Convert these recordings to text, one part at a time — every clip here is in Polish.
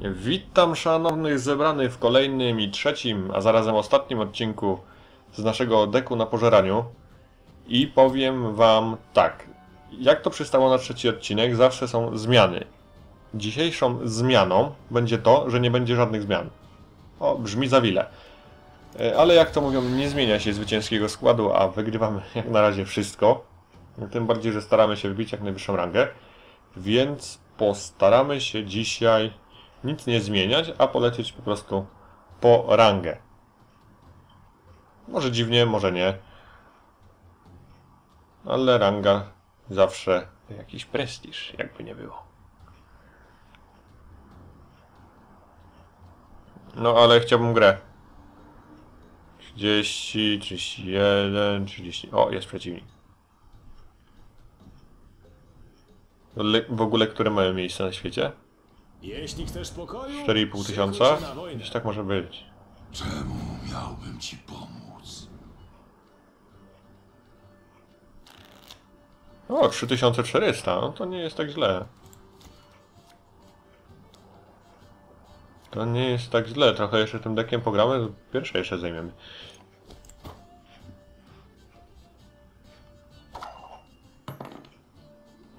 Witam szanownych zebranych w kolejnym i trzecim, a zarazem ostatnim odcinku z naszego deku na pożeraniu. I powiem wam tak, jak to przystało na trzeci odcinek, zawsze są zmiany. Dzisiejszą zmianą będzie to, że nie będzie żadnych zmian. O, brzmi za wiele. Ale jak to mówią, nie zmienia się zwycięskiego składu, a wygrywamy jak na razie wszystko. Tym bardziej, że staramy się wbić jak najwyższą rangę. Więc postaramy się dzisiaj nic nie zmieniać, a polecieć po prostu po rangę. Może dziwnie, może nie. Ale ranga zawsze jakiś prestiż, jakby nie było. No ale chciałbym grę. 30, 31, 30... O, jest przeciwnik. W ogóle, które mają miejsce na świecie? 4,5 tysiąca? Gdzieś tak może być. Czemu miałbym ci pomóc? O, 3400, no to nie jest tak źle. To nie jest tak źle, trochę jeszcze tym deckiem pogramy, pierwsze jeszcze zajmiemy.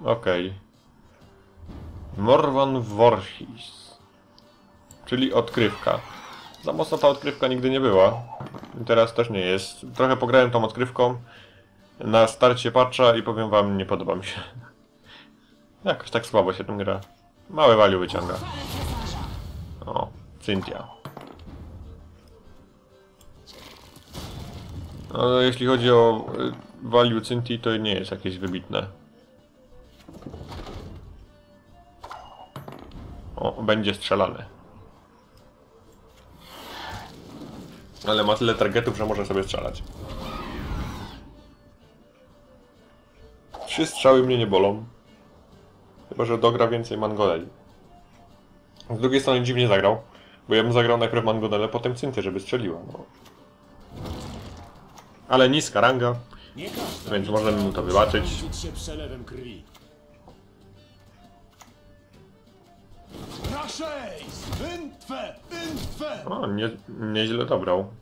Okej. Morvan Worchis. Czyli odkrywka. Za mocno ta odkrywka nigdy nie była. I teraz też nie jest. Trochę pograłem tą odkrywką na starcie patcha i powiem wam, nie podoba mi się. Jakoś tak słabo się tym gra. Małe value wyciąga. O, Cynthia. Ale jeśli chodzi o value Cynthii, to nie jest jakieś wybitne. O, będzie strzelany. Ale ma tyle targetów, że może sobie strzelać. 3 strzały mnie nie bolą. Chyba że dogra więcej mangoneli. Z drugiej strony dziwnie zagrał, bo ja bym zagrał najpierw mangonelę, potem Cynthię, żeby strzeliła. No. Ale niska ranga, więc możemy mu to wybaczyć. O, nieźle dobrał.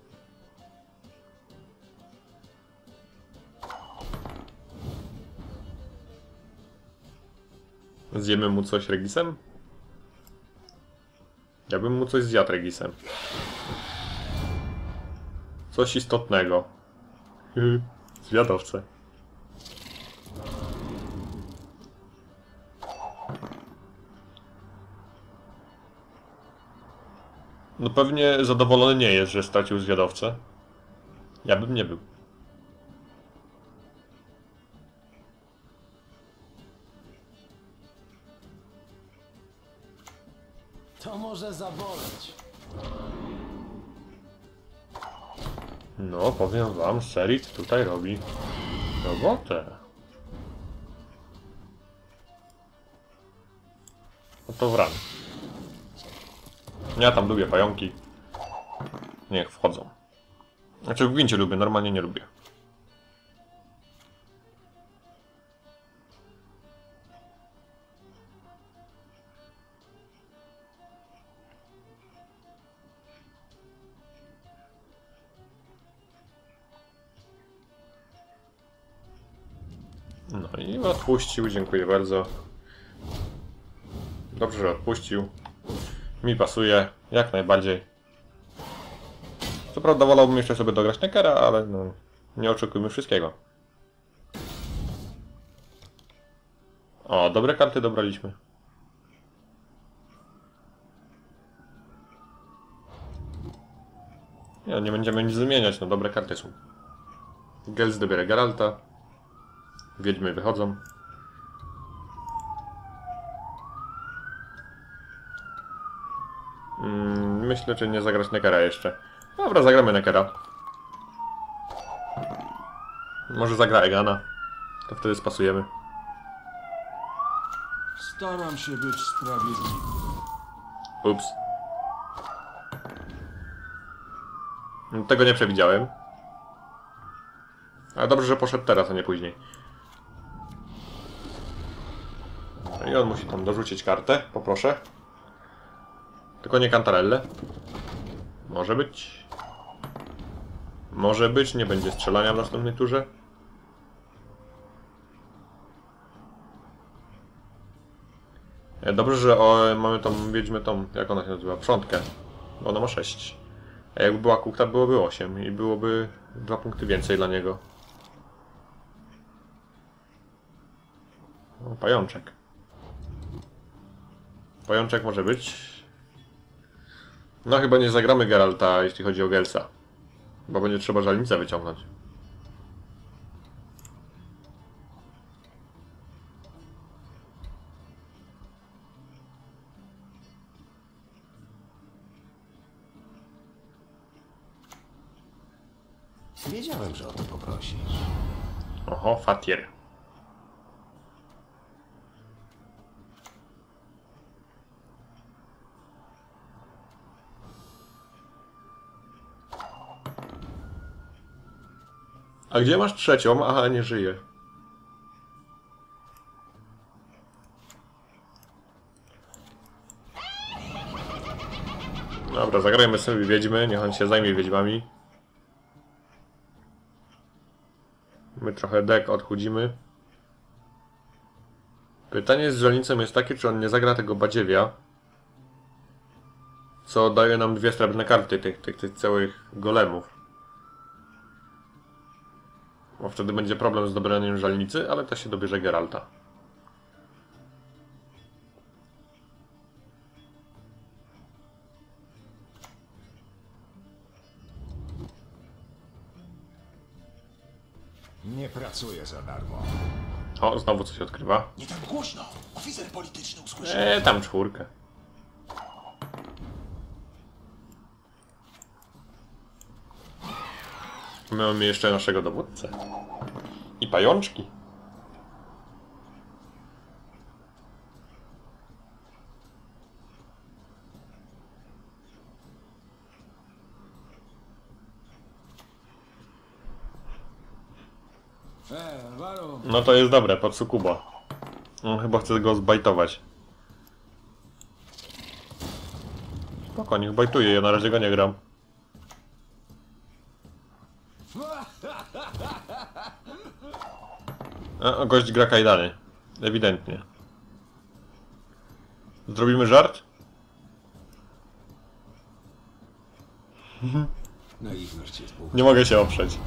Zjemy mu coś regisem? Ja bym mu coś zjadł regisem. Coś istotnego. Zwiadowce. No pewnie zadowolony nie jest, że stracił zwiadowcę. Ja bym nie był. To może zaboleć. No, powiem wam, Serit tutaj robi robotę. No to wran. Ja tam lubię pająki. Niech wchodzą. Znaczy w gwincie lubię, normalnie nie lubię. No i odpuścił, dziękuję bardzo. Dobrze, że odpuścił. Mi pasuje, jak najbardziej. Co prawda wolałbym jeszcze sobie dograć Neckera, ale no, nie oczekujmy wszystkiego. O, dobre karty dobraliśmy. Nie będziemy nic zmieniać, no dobre karty są. Gels dobiera Geralta. Wiedźmy wychodzą. Myślę, czy nie zagrać Neckera jeszcze. Dobra, zagramy Neckera. Może zagra Egana. To wtedy spasujemy. Staram się być sprawiedliwy. Ups. Tego nie przewidziałem. Ale dobrze, że poszedł teraz, a nie później. I on musi tam dorzucić kartę, poproszę. Tylko nie kantarelle. Może być. Może być, nie będzie strzelania w następnej turze. Dobrze, że mamy tą wiedźmę, tą, jak ona się nazywa, Prątkę. Bo ona ma 6. A jakby była kukta, byłoby 8 i byłoby 2 punkty więcej dla niego. O, pajączek. Pajączek może być. No chyba nie zagramy Geralta, jeśli chodzi o Gelsa. Bo będzie trzeba żelnicę wyciągnąć. Wiedziałem, że o to poprosisz. Oho, Fatier. A gdzie masz trzecią? Aha, nie żyje. Dobra, zagrajmy sobie wiedźmy, niech on się zajmie wiedźmami. My trochę dek odchudzimy. Pytanie z żelnicą jest takie, czy on nie zagra tego badziewia. Co daje nam 2 srebrne karty tych całych golemów. Bo wtedy będzie problem z dobraniem żelnicy, ale to się dobierze Geralta. Nie pracuję za darmo. O, znowu coś odkrywa. Nie tak głośno! Oficer polityczny usłyszał. Tam 4. Mamy jeszcze naszego dowódcę. I pajączki. No to jest dobre, pod sukuba. On chyba chce go zbajtować. Spoko, niech bajtuje, ja na razie go nie gram. A, gość gra kajdany. Ewidentnie. Zrobimy żart? Nie mogę się oprzeć.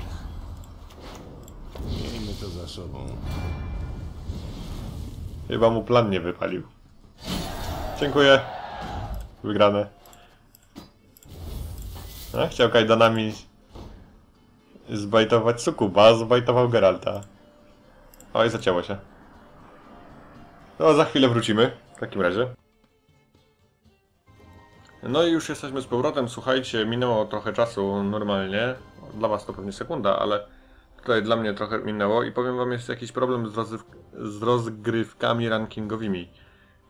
Miejmy to za sobą. Chyba mu plan nie wypalił. Dziękuję. Wygrane. A, chciał kajdanami zbajtować sukuba, zbajtował Geralta. Oj, zacięło się. No, za chwilę wrócimy, w takim razie. No i już jesteśmy z powrotem. Słuchajcie, minęło trochę czasu normalnie. Dla was to pewnie sekunda, ale tutaj dla mnie trochę minęło. I powiem wam, jest jakiś problem z rozgrywkami rankingowymi.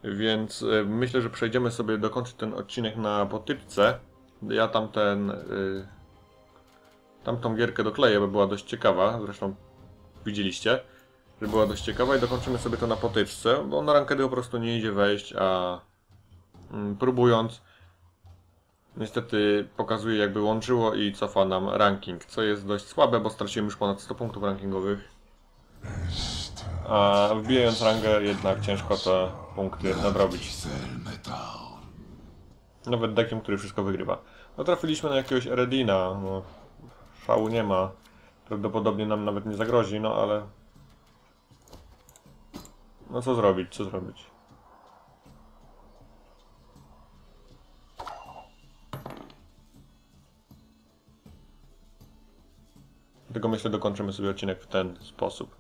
Więc myślę, że przejdziemy sobie dokończyć ten odcinek na potyczce. Ja tamtą gierkę dokleję, bo była dość ciekawa. Zresztą widzieliście. Że była dość ciekawa i dokończymy sobie to na potyczce, bo na rankedy po prostu nie idzie wejść, a próbując niestety pokazuje, jakby łączyło i cofa nam ranking, co jest dość słabe, bo straciłem już ponad 100 punktów rankingowych, a wbijając rangę jednak ciężko te punkty nadrobić, nawet dekiem, który wszystko wygrywa. No trafiliśmy na jakiegoś Eredina, no, szału nie ma, prawdopodobnie nam nawet nie zagrozi, no ale... No co zrobić, co zrobić? Tylko myślę, dokończymy sobie odcinek w ten sposób.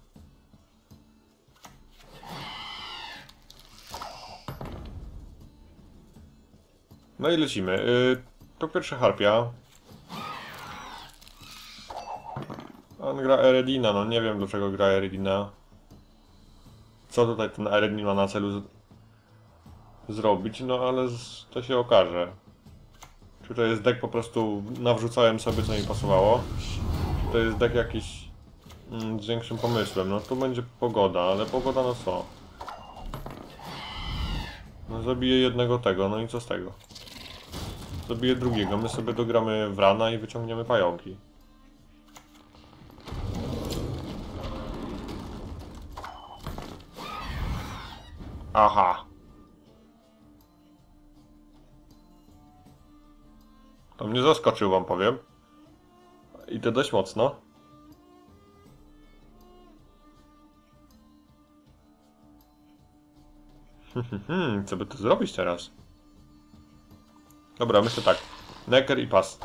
No i lecimy. To pierwsza harpia. On gra Eredina, no nie wiem dlaczego gra Eredina. Co tutaj ten Eredin ma na celu zrobić, no ale to się okaże. Czy to jest deck po prostu nawrzucałem sobie co mi pasowało? Czy to jest deck jakiś z większym pomysłem? No tu będzie pogoda, ale pogoda no co? No zabiję jednego tego, no i co z tego? dobije drugiego, my sobie dogramy wrana i wyciągniemy pająki. Aha. To mnie zaskoczył, wam powiem. I to dość mocno. Co by tu zrobić teraz? Dobra, myślę tak. Necker i pas.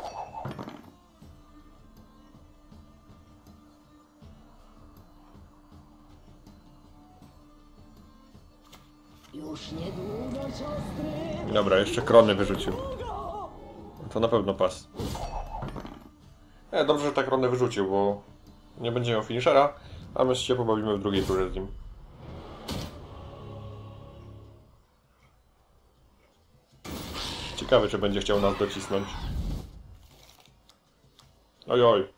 Już niedługo, siostry. Dobra, jeszcze krony wyrzucił. To na pewno pas. Dobrze, że tak Kronę wyrzucił, bo nie będzie miał finishera, a my się pobawimy w drugiej turze z nim. Ciekawe, czy będzie chciał nas docisnąć. Ojoj.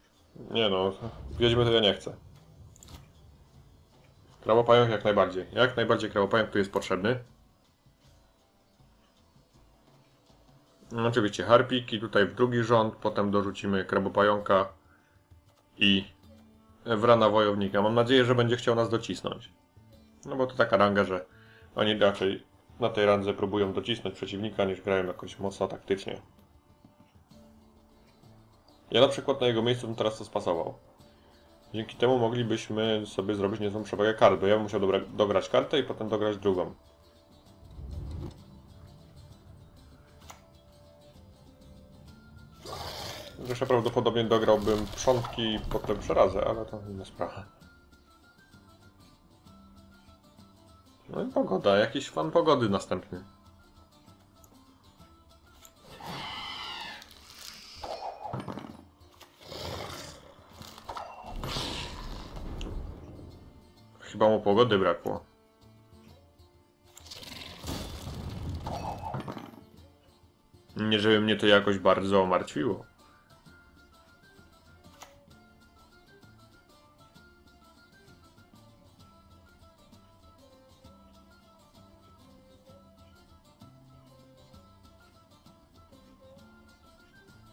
Nie no, Wiedźmy to ja nie chcę. Krabopająk jak najbardziej. Jak najbardziej krabopająk tu jest potrzebny. No, oczywiście harpiki, tutaj w drugi rząd, potem dorzucimy krabopająka i wrana wojownika. Mam nadzieję, że będzie chciał nas docisnąć. No bo to taka ranga, że oni raczej na tej randze próbują docisnąć przeciwnika, niż grają jakoś mocno taktycznie. Ja na przykład na jego miejscu bym teraz to spasował. Dzięki temu moglibyśmy sobie zrobić niezłą przewagę kart, bo ja bym musiał dograć kartę i potem dograć drugą. Zresztą prawdopodobnie dograłbym przątki i potem przerazę, ale to inna sprawa. No i pogoda, jakiś fan pogody następny. Chyba mu pogody brakło. Nie żeby mnie to jakoś bardzo martwiło.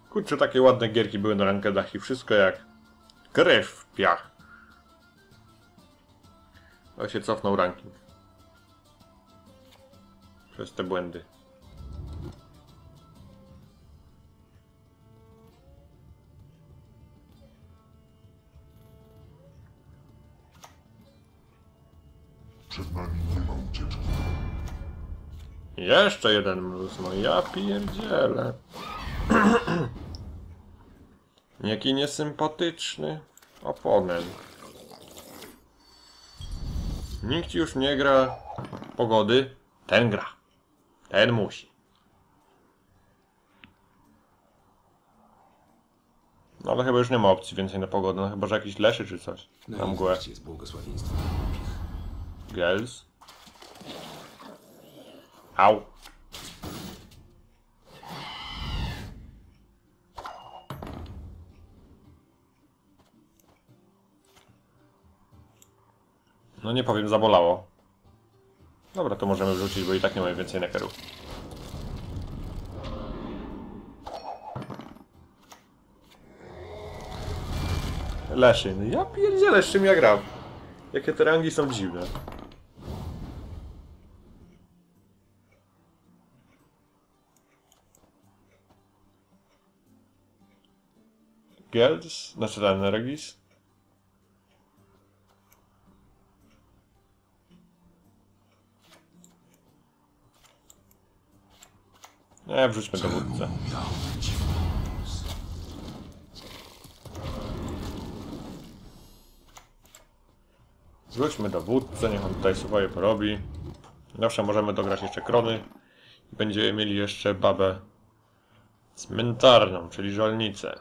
Kurczę, takie ładne gierki były na rankedach i wszystko jak krew w piach. A się cofnął ranking. Przez te błędy. Przed nami nie ma ucieczki. Jeszcze jeden mróz, no ja pierdzielę. Jaki niesympatyczny oponent. Nikt już nie gra pogody. Ten gra. Ten musi. No ale chyba już nie ma opcji więcej na pogodę. No chyba, że jakiś leszy czy coś. Na mgłę. Gels. Au. No nie powiem, zabolało. Dobra, to możemy wrzucić, bo i tak nie mamy więcej neckerów. Leszyn. Ja pierdzielę, z czym ja gram. Jakie te rangi są dziwne. Gels? Znaczy ten energis? Nie, wrzućmy dowódcę. Wrzućmy dowódcę, niech on tutaj swoje porobi. Zawsze możemy dograć jeszcze krony. I będziemy mieli jeszcze babę cmentarną, czyli żelnicę.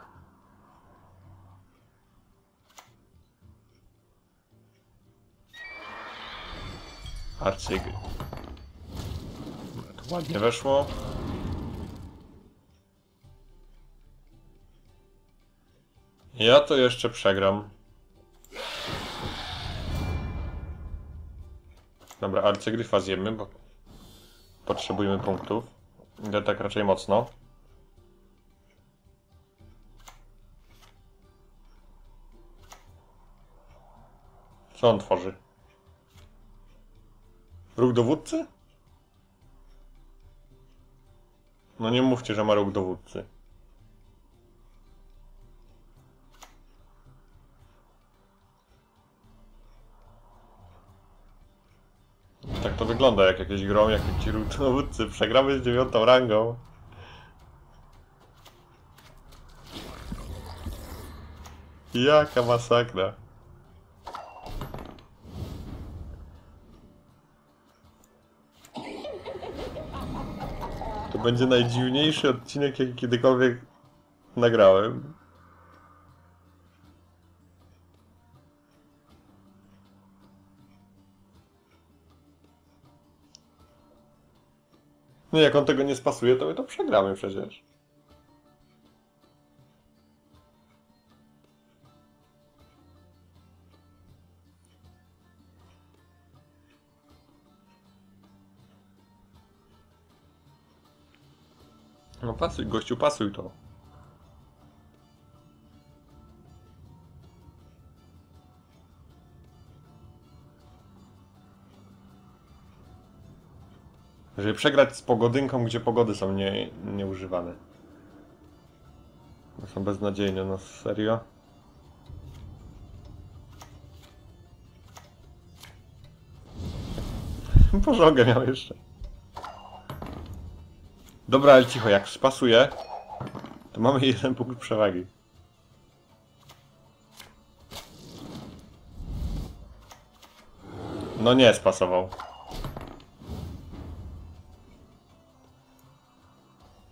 Arcygiel. To ładnie weszło. Ja to jeszcze przegram. Dobra, arcygryfa zjemy, bo potrzebujemy punktów. Idę tak raczej mocno. Co on tworzy? Róg dowódcy? No nie mówcie, że ma róg dowódcy. Tak to wygląda, jak jakieś grom, jak ci róg dowódcy. Przegramy z 9. rangą. Jaka masakra. To będzie najdziwniejszy odcinek, jaki kiedykolwiek nagrałem. No jak on tego nie spasuje, to my to przegramy przecież. No pasuj, gościu, pasuj to. Żeby przegrać z pogodynką, gdzie pogody są nieużywane. No są beznadziejne, no serio? Pożogę miał jeszcze. Dobra, ale cicho, jak spasuje, to mamy 1 punkt przewagi. No nie spasował.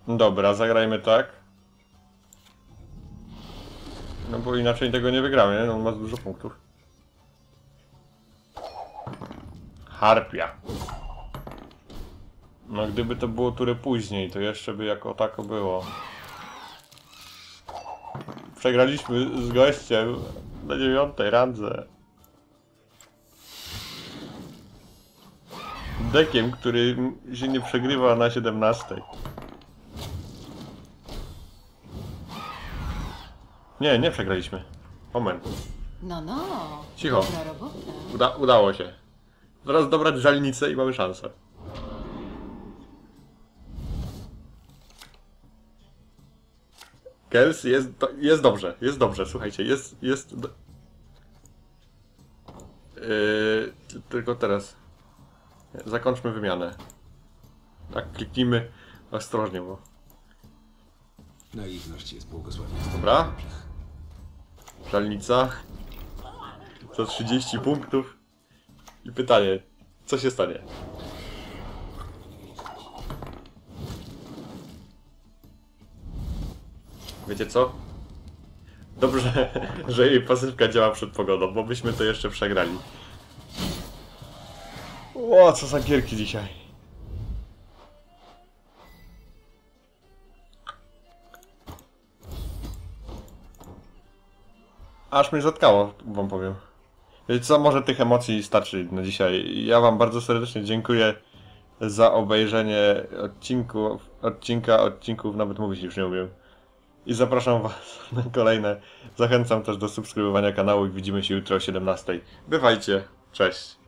Dobra, zagrajmy tak. No bo inaczej tego nie wygramy, no on ma dużo punktów. Harpia. No gdyby to było tury później, to jeszcze by jako tako było. Przegraliśmy z gościem na 9. randze. Dekiem, który się nie przegrywa na 17. Nie, nie przegraliśmy. Moment. No, no. Cicho. Udało się. Zaraz dobrać żelnicę i mamy szansę. Gels jest dobrze, słuchajcie, jest... tylko teraz... Zakończmy wymianę. Tak, kliknijmy ostrożnie, bo... Naiwność jest błogosławieństwem. Dobra. Żelnica. Za 30 punktów. I pytanie, co się stanie? Wiecie co? Dobrze, że jej pasywka działa przed pogodą, bo byśmy to jeszcze przegrali. O, co za gierki dzisiaj. Aż mnie zatkało, wam powiem. Wiecie co? Może tych emocji starczy na dzisiaj. Ja wam bardzo serdecznie dziękuję za obejrzenie odcinków, nawet mówić już nie umiem. I zapraszam was na kolejne. Zachęcam też do subskrybowania kanału i widzimy się jutro o 17:00. Bywajcie, cześć!